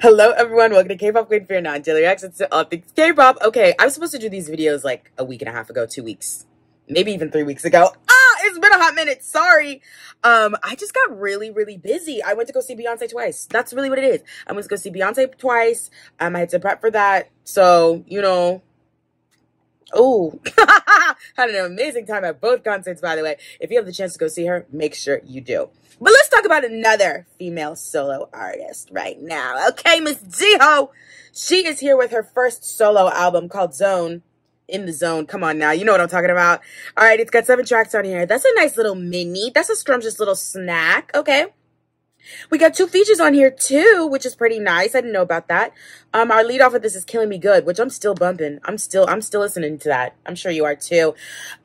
Hello everyone, welcome to KpopQueen for your non-daily reactions to all things K-pop. Okay, I was supposed to do these videos like a week and a half ago, 2 weeks, maybe even 3 weeks ago. It's been a hot minute, sorry. I just got really busy. I went to go see Beyonce twice. That's really what it is. I went to go see Beyonce twice. I had to prep for that. So, you know, had an amazing time at both concerts, by the way. If you have the chance to go see her, make sure you do. But let's talk about another female solo artist right now. Okay, Miss Jihyo. She is here with her first solo album called Zone in the Zone. Come on now, you know what I'm talking about. All right, it's got 7 tracks on here. That's a nice little mini. That's a scrumptious little snack, okay? We got 2 features on here too, which is pretty nice. I didn't know about that. Our lead off of this is Killing Me Good, which I'm still bumping. I'm still listening to that. I'm sure you are too.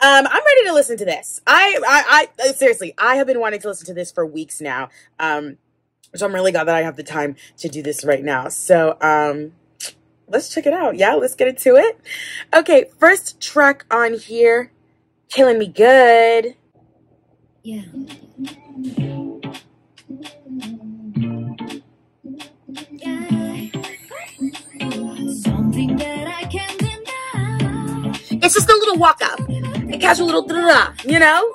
I'm ready to listen to this. I seriously, I have been wanting to listen to this for weeks now. So I'm really glad that I have the time to do this right now. So, let's check it out. Yeah, let's get into it. Okay, first track on here, Killing Me Good. Yeah. It's just a little walk up, a casual little, you know?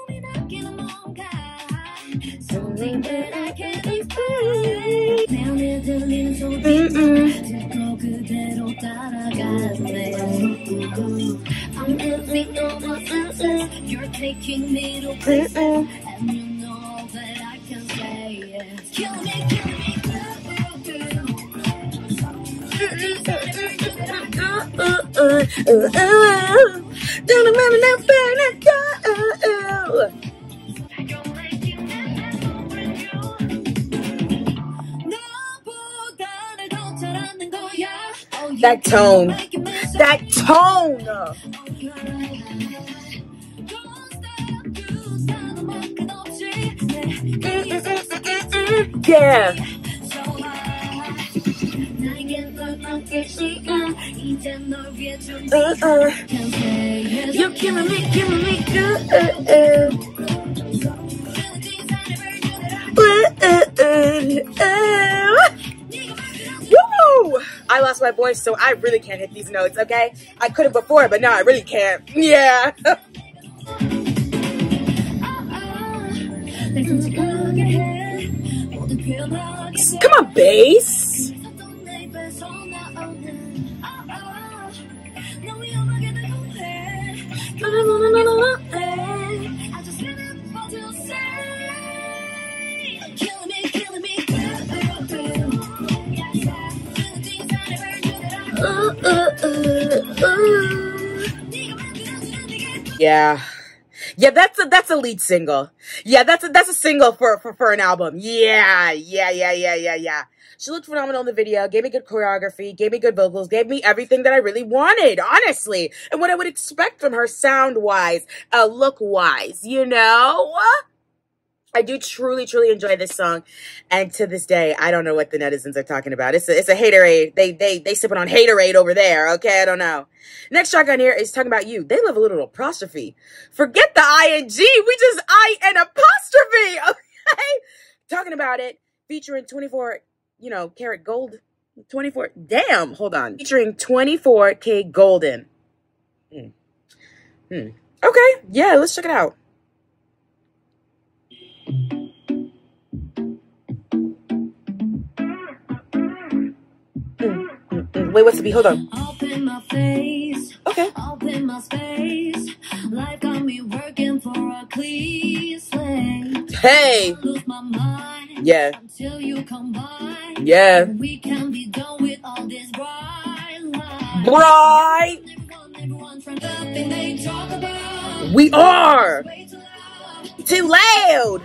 That tone, that tone. Yeah. You're killing me good. Woo! I lost my voice, so I really can't hit these notes, okay? I could have before, but now I really can't. Yeah. Come on, bass. Yeah. Yeah, that's a lead single. Yeah, that's a single for an album. Yeah. She looked phenomenal in the video, gave me good choreography, gave me good vocals, gave me everything that I really wanted, honestly. And what I would expect from her sound-wise, look-wise, you know? I do truly enjoy this song. And to this day, I don't know what the netizens are talking about. It's a haterade. They sipping on haterade over there. Okay, I don't know. Next track on here is Talking About You. They love a little apostrophe. Forget the ing. We just I and apostrophe. Okay. Talking About It. Featuring 24kGoldn. 24. Damn. Hold on. Featuring 24kGoldn. Okay. Yeah, let's check it out. Wait, what's the beat? Hold on. Open my face. Okay. Open my space. Life got me working for a clean slate. Hey. Lose my mind. Yeah. Until you come by. Yeah. We can be done with all this bright light. Bright. We are. Too loud.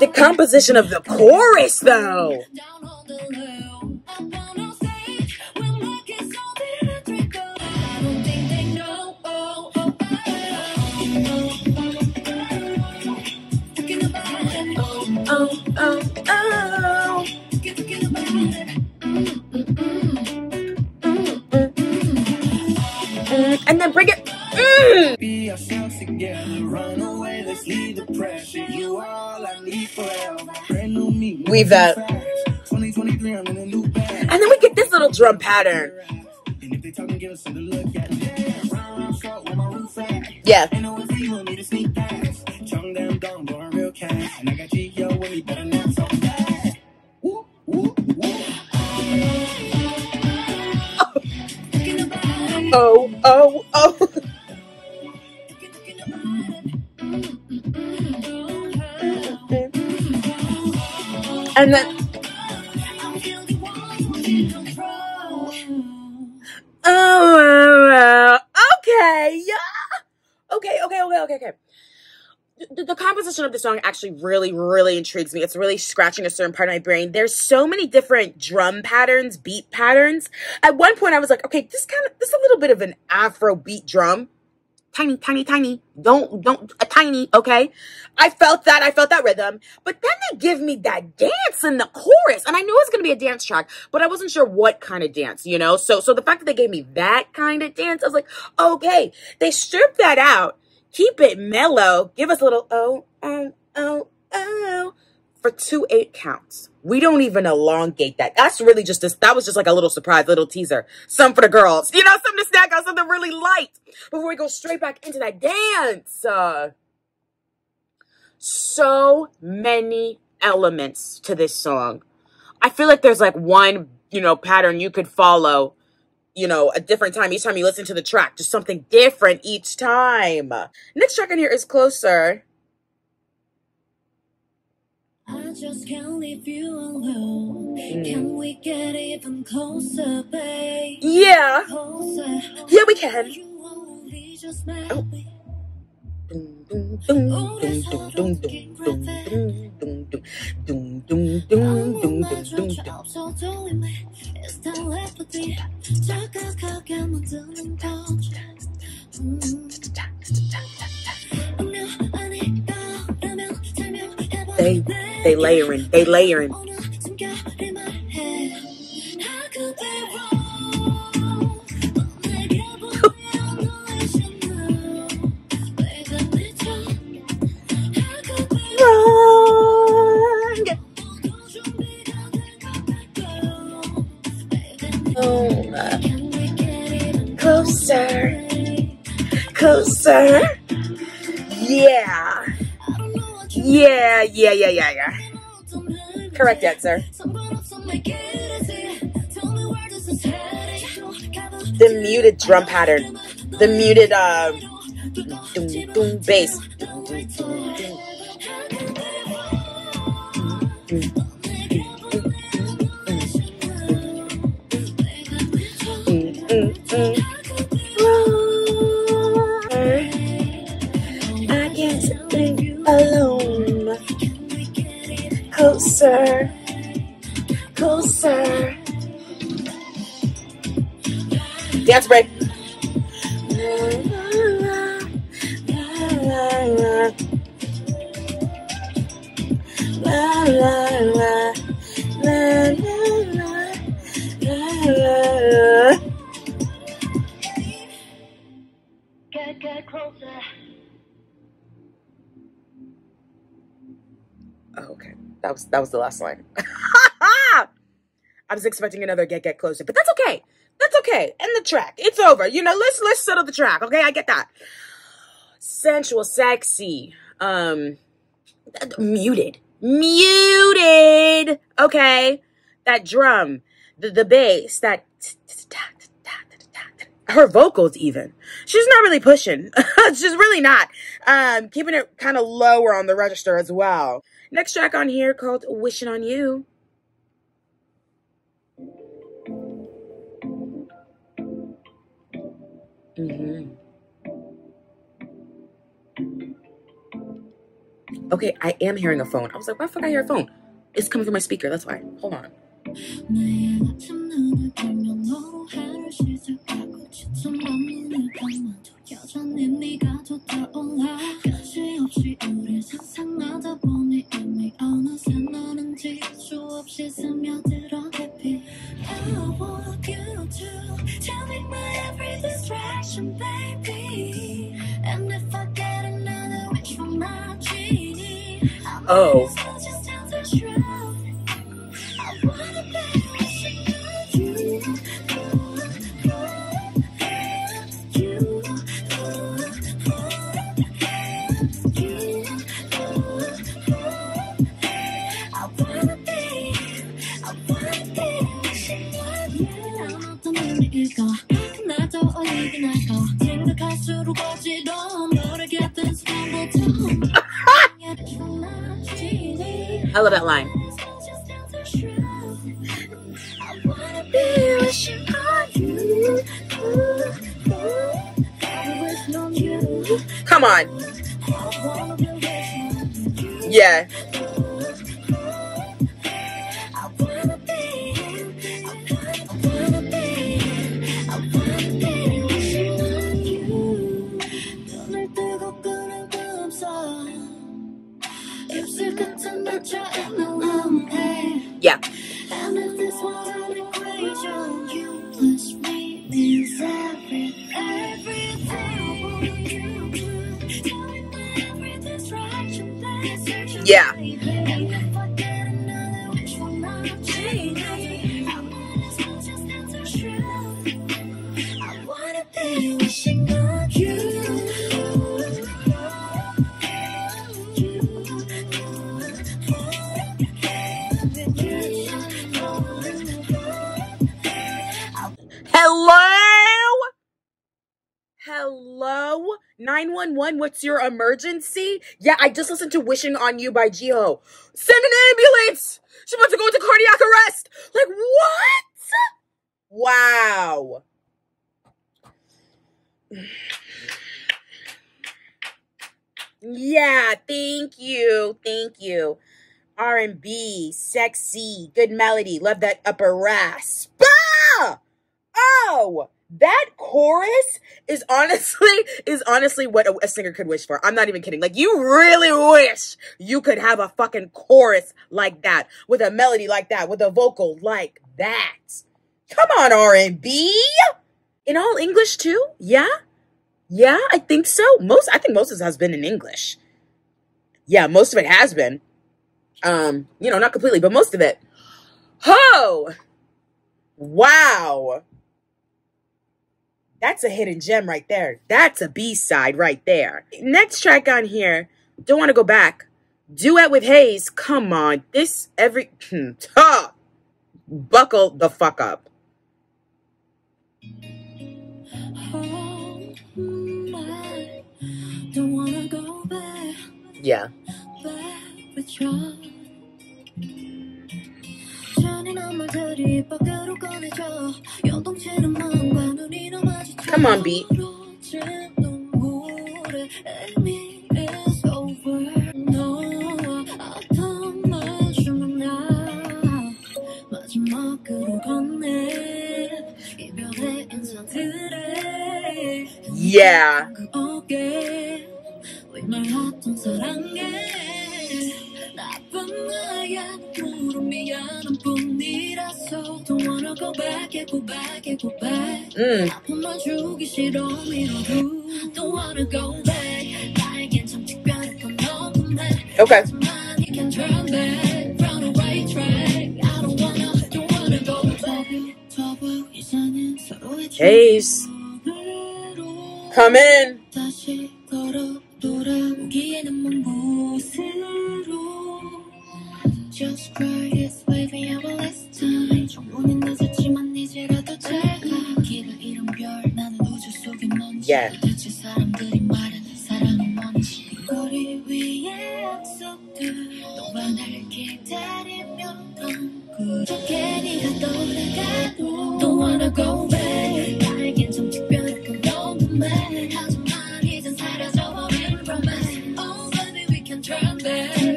The composition of the chorus, though. and then bring it. Be ourselves again, run away, let's leave the pressure. You all I need forever. Brand new me. Weave that. 2023, I'm in a new band. And then we get this little drum pattern. And if they talk and give us something to look at, yeah. And I see you need to sneak fast. Chung them down, going real cash. And I got Jihyo with me, but I'm not so bad. Woo, woo, woo. Oh, oh, oh. And then okay, yeah. Okay. The composition of the song actually really intrigues me. It's really scratching a certain part of my brain. There's so many different drum patterns, beat patterns. At one point I was like, okay, this a little bit of an Afro beat drum. Tiny. Don't a tiny, okay? I felt that rhythm. But then they give me that dance in the chorus. And I knew it was gonna be a dance track, but I wasn't sure what kind of dance, you know? So the fact that they gave me that kind of dance, I was like, okay, they stripped that out. Keep it mellow. Give us a little oh for 2 8 counts. We don't even elongate that. That's really just this. That was just like a little surprise, little teaser. Something for the girls, you know, something to snack on, something really light before we go straight back into that dance. So many elements to this song. I feel like there's like one, you know, pattern you could follow. You know, a different time each time you listen to the track. Just something different each time. Next track in here is Closer. I just can't leave you alone. Can we get even closer, babe? Yeah. Closer. Yeah, we can. Oh. They layering. Closer. Yeah. Correct answer. The muted drum pattern. The muted bass. Closer. Dance break. Get closer. Oh, okay. That was the last line. I was expecting another get closer, but that's okay. That's okay. End the track. It's over. You know, let's settle the track. Okay, I get that. Sensual, sexy, muted. Okay, that drum, the bass, that her vocals even. She's not really pushing. She's really not. Keeping it kind of lower on the register as well. Next track on here called Wishing on You. Okay, I am hearing a phone. I was like, why the fuck I hear a phone? It's coming from my speaker, that's why. Hold on. attention, baby. And if I get another wish from my genie, oh, I love that line. Come on. Yeah. Yeah. And if this wasn't a great job, you must make me everything. I want you to tell me every distraction that's such a yeah. And if I get another wish for my genie, I might as well just answer shrill. I wanna be wishing on you. Hello? Hello? 911, what's your emergency? Yeah, I just listened to Wishing on You by Jihyo. Send an ambulance! She's about to go into cardiac arrest! Like, what? Wow. Yeah, thank you. Thank you. R&B, sexy, good melody. Love that upper rasp. Ah! Oh, that chorus is honestly what a singer could wish for. I'm not even kidding. Like, you really wish you could have a fucking chorus like that, with a melody like that, with a vocal like that. Come on, R&B. In all English too? Yeah? Yeah, I think so. I think most of it has been in English. Yeah, most of it has been. You know, not completely, but most of it. Oh, wow. That's a hidden gem right there. That's a B-side right there. Next track on here, don't want to go back. Duet with Haze. Come on. This every... Buckle the fuck up. Oh, my. Don't want to go back. Yeah. Back with you. Come on, beat. Yeah. Okay. Haze. Come in. Just cry, it's waving out last time. Yeah. Don't wanna go back.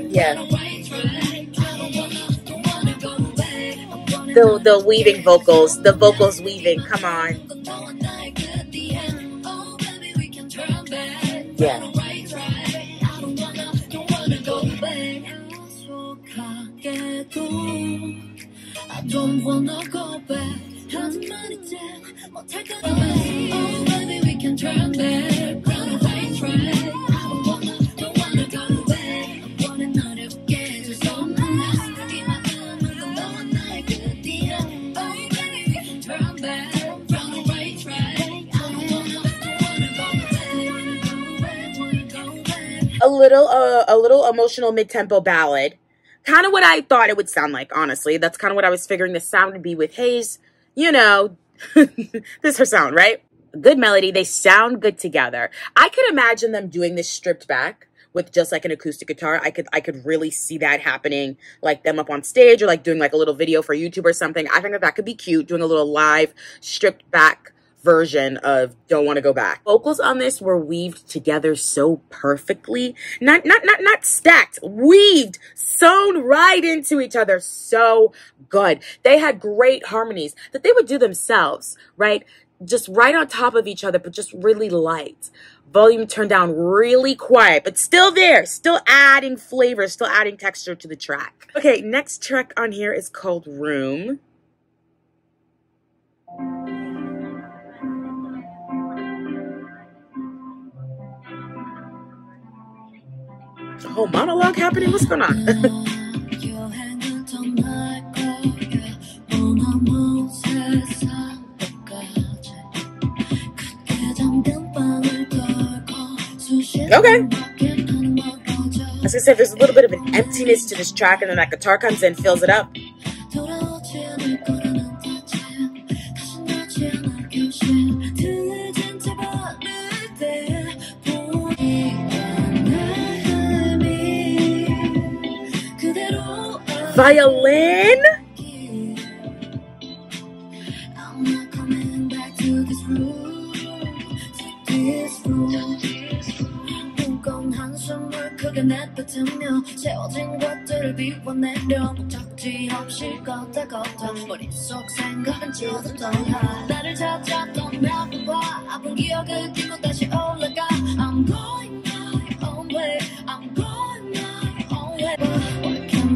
Yeah. The weaving vocals, the vocals weaving, come on. Yeah. I don't wanna go back. A little emotional mid-tempo ballad. Kind of what I thought it would sound like, honestly. That's kind of what I was figuring the sound would be with Haze. You know, this is her sound, right? Good melody. They sound good together. I could imagine them doing this stripped back with just like an acoustic guitar. I could really see that happening, like them up on stage or like doing like a little video for YouTube or something. I think that could be cute, doing a little live stripped back version of Don't Want to Go Back. Vocals on this were weaved together so perfectly. Not stacked, weaved, sewn right into each other. So good. They had great harmonies that they would do themselves, right? Just right on top of each other, but just really light. Volume turned down really quiet, but still there, still adding flavor, still adding texture to the track. Okay, next track on here is called Room. There's a whole monologue happening, what's going on? Okay. As I said, there's a little bit of an emptiness to this track, and then that guitar comes in, fills it up. Violin? I'm going my own way. I'm going my own way. What can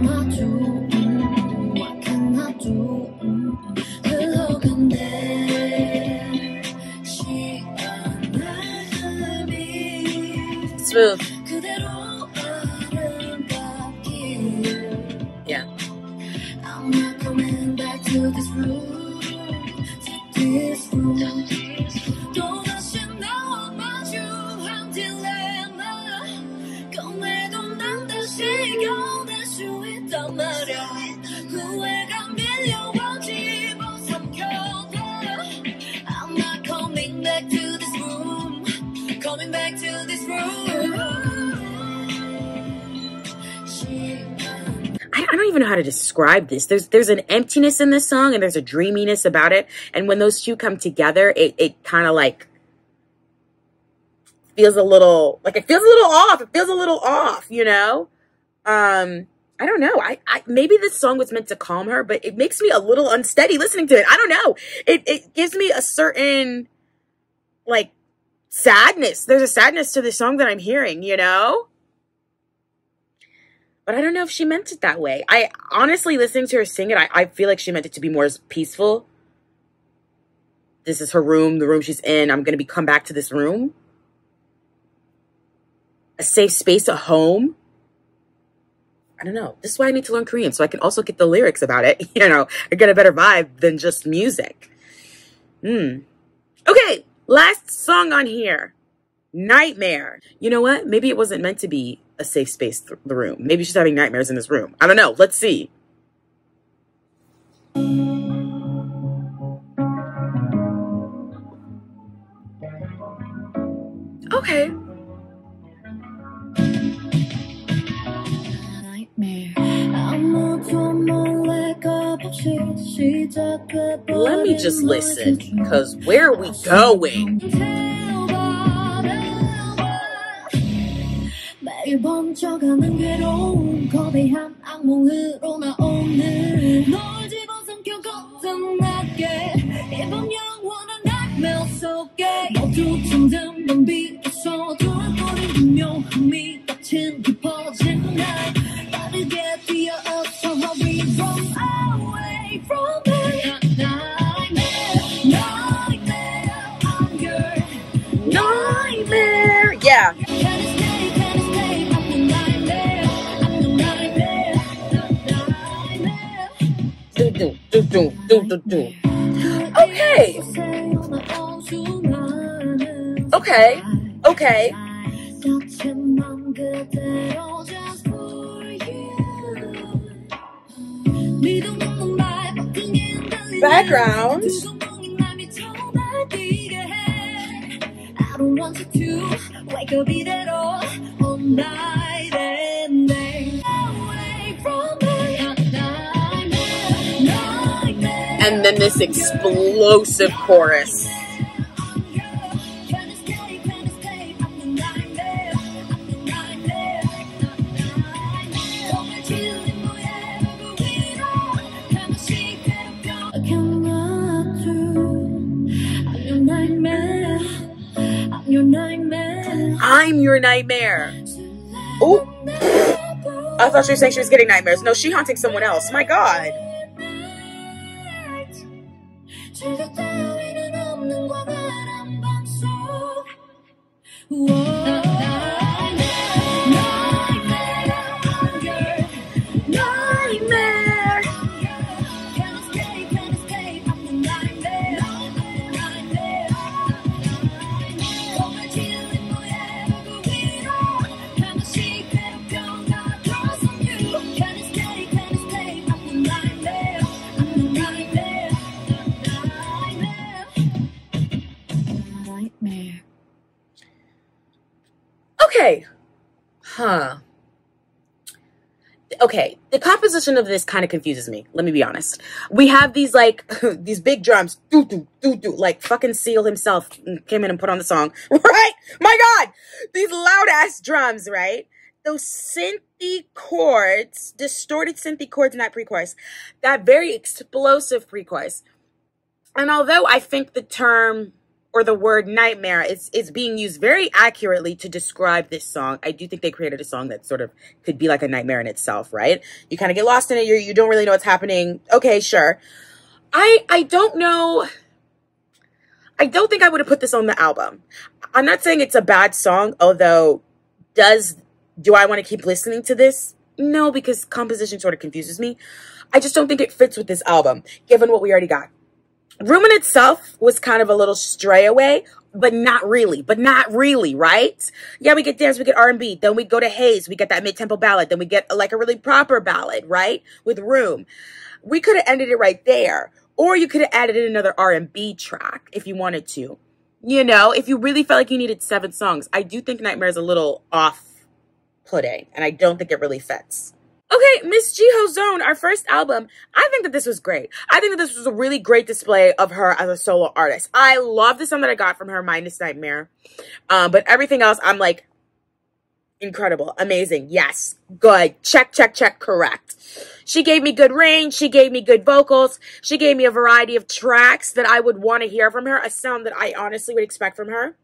I do? What can I do? Smooth. I don't even know how to describe this. There's an emptiness in this song, and there's a dreaminess about it. And when those two come together, it kind of like feels a little off. It feels a little off, you know. I don't know. I maybe this song was meant to calm her, but it makes me a little unsteady listening to it. I don't know. It gives me a certain like sadness. There's a sadness to the song that I'm hearing, you know. But I don't know if she meant it that way. I honestly, listening to her sing it, I feel like she meant it to be more peaceful. This is her room, the room she's in. I'm going to be come back to this room. A safe space, a home. I don't know. This is why I need to learn Korean, so I can also get the lyrics about it. You know, I get a better vibe than just music. Okay, last song on here. Nightmare. You know what? Maybe it wasn't meant to be a safe space, the room. Maybe she's having nightmares in this room. I don't know. Let's see. Okay. Let me just listen, because where are we going? Nightmare. Yeah. Okay. okay. Okay, okay. Background. I don't want you to wake up at all night and then away from me. And then this explosive chorus. I'm your nightmare. Oh, I thought she was saying she was getting nightmares. No, she's haunting someone else. My God. Huh. Okay, the composition of this kind of confuses me. Let me be honest. We have these, like, these big drums. Doo, doo, doo, doo. Like, fucking Seal himself came in and put on the song. Right? My God! These loud-ass drums, right? Those synthy chords, distorted synthy chords in that pre-chorus. That very explosive pre-chorus. And although I think the term... or the word nightmare is being used very accurately to describe this song. I do think they created a song that sort of could be like a nightmare in itself, right? You kind of get lost in it. You don't really know what's happening. Okay, sure. I don't know. I don't think I would have put this on the album. I'm not saying it's a bad song, although do I want to keep listening to this? No, because composition sort of confuses me. I just don't think it fits with this album, given what we already got. Room in itself was kind of a little stray away, but not really, right? Yeah, we get dance, we get R&B, then we go to Haze, we get that mid-tempo ballad, then we get like a really proper ballad, right? With Room. We could have ended it right there, or you could have added in another R&B track if you wanted to. You know, if you really felt like you needed 7 songs. I do think Nightmare is a little off-putting, and I don't think it really fits. Okay, Miss Jihyo's Zone, our first album, I think that this was great. I think that this was a really great display of her as a solo artist. I love the song that I got from her, minus Nightmare. But everything else, I'm like, incredible, amazing, yes, good, check, check, check, correct. She gave me good range, she gave me good vocals, she gave me a variety of tracks that I would want to hear from her, a sound that I honestly would expect from her.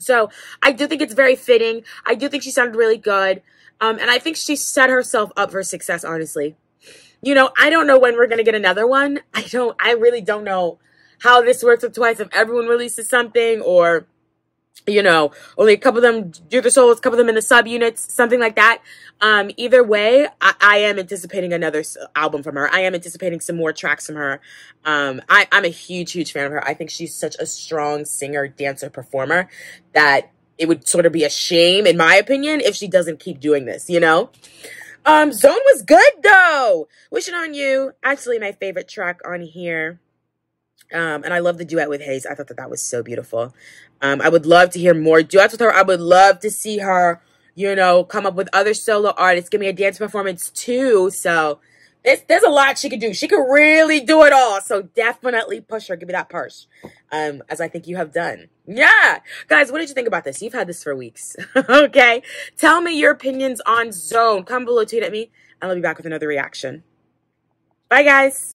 So I do think it's very fitting. I do think she sounded really good. And I think she set herself up for success, honestly. You know, I don't know when we're going to get another one. I really don't know how this works with Twice. If everyone releases something or, you know, only a couple of them do the solos, a couple of them in the subunits, something like that. Either way, I am anticipating another album from her. I am anticipating some more tracks from her. I'm a huge, huge fan of her. I think she's such a strong singer, dancer, performer that it would sort of be a shame, in my opinion, if she doesn't keep doing this, you know? Zone was good, though. Wishing on You, actually my favorite track on here. And I love the duet with Haze. I thought that that was so beautiful. I would love to hear more duets with her. I would love to see her, you know, come up with other solo artists. Give me a dance performance, too. So there's a lot she could do. She could really do it all. So definitely push her. Give me that purse. As I think you have done. Yeah. Guys, what did you think about this? You've had this for weeks. Okay. Tell me your opinions on Zone. Comment below, tweet at me, and I'll be back with another reaction. Bye, guys.